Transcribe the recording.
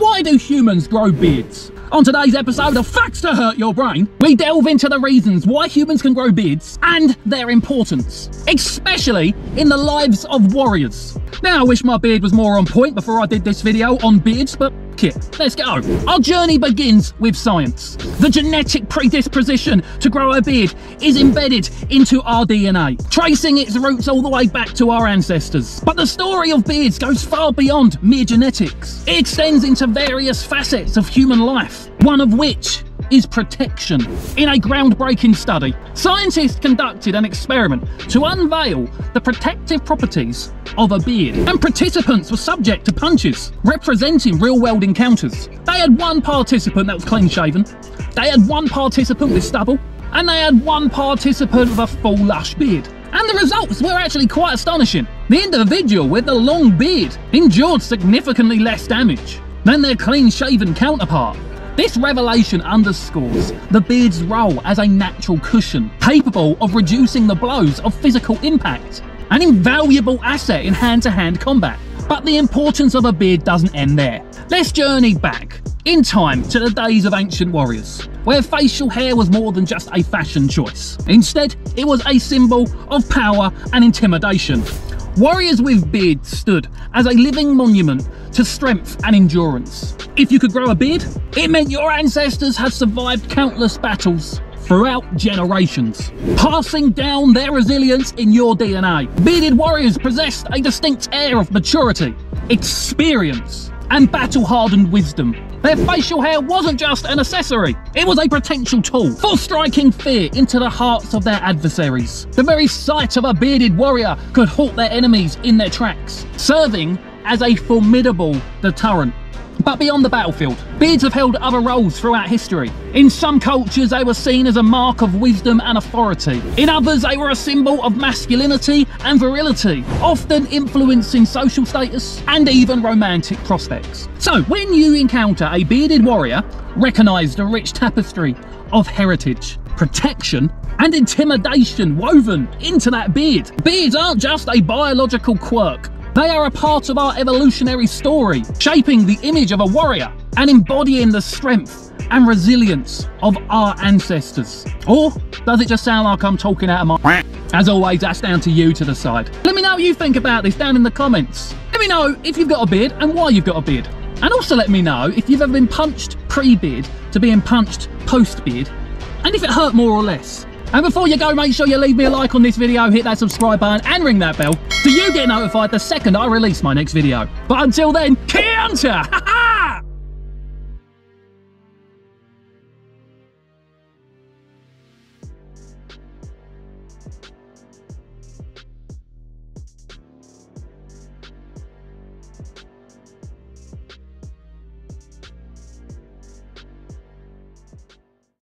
Why do humans grow beards? On today's episode of Facts to Hurt Your Brain, we delve into the reasons why humans can grow beards and their importance, especially in the lives of warriors. Now, I wish my beard was more on point before I did this video on beards, but let's go. Our journey begins with science. The genetic predisposition to grow a beard is embedded into our DNA, tracing its roots all the way back to our ancestors. But the story of beards goes far beyond mere genetics. It extends into various facets of human life, one of which is protection. In a groundbreaking study, scientists conducted an experiment to unveil the protective properties of a beard, and participants were subject to punches representing real-world encounters. They had one participant that was clean-shaven, they had one participant with stubble, and they had one participant with a full lush beard. And the results were actually quite astonishing. The individual with the long beard endured significantly less damage than their clean-shaven counterpart. This revelation underscores the beard's role as a natural cushion, capable of reducing the blows of physical impact, an invaluable asset in hand-to-hand combat. But the importance of a beard doesn't end there. Let's journey back in time to the days of ancient warriors, where facial hair was more than just a fashion choice. Instead, it was a symbol of power and intimidation. Warriors with beards stood as a living monument to strength and endurance. If you could grow a beard, it meant your ancestors had survived countless battles throughout generations, passing down their resilience in your DNA. Bearded warriors possessed a distinct air of maturity, experience, and battle-hardened wisdom. Their facial hair wasn't just an accessory, it was a potential tool for striking fear into the hearts of their adversaries. The very sight of a bearded warrior could halt their enemies in their tracks, serving as a formidable deterrent. But beyond the battlefield, beards have held other roles throughout history. In some cultures, they were seen as a mark of wisdom and authority. In others, they were a symbol of masculinity and virility, often influencing social status and even romantic prospects. So when you encounter a bearded warrior, recognize the rich tapestry of heritage, protection, and intimidation woven into that beard. Beards aren't just a biological quirk. They are a part of our evolutionary story, shaping the image of a warrior and embodying the strength and resilience of our ancestors. Or does it just sound like I'm talking out of my... As always, that's down to you to decide. Let me know what you think about this down in the comments. Let me know if you've got a beard and why you've got a beard. And also let me know if you've ever been punched pre-beard to being punched post-beard, and if it hurt more or less. And before you go, make sure you leave me a like on this video, hit that subscribe button and ring that bell so you get notified the second I release my next video. But until then, Counter!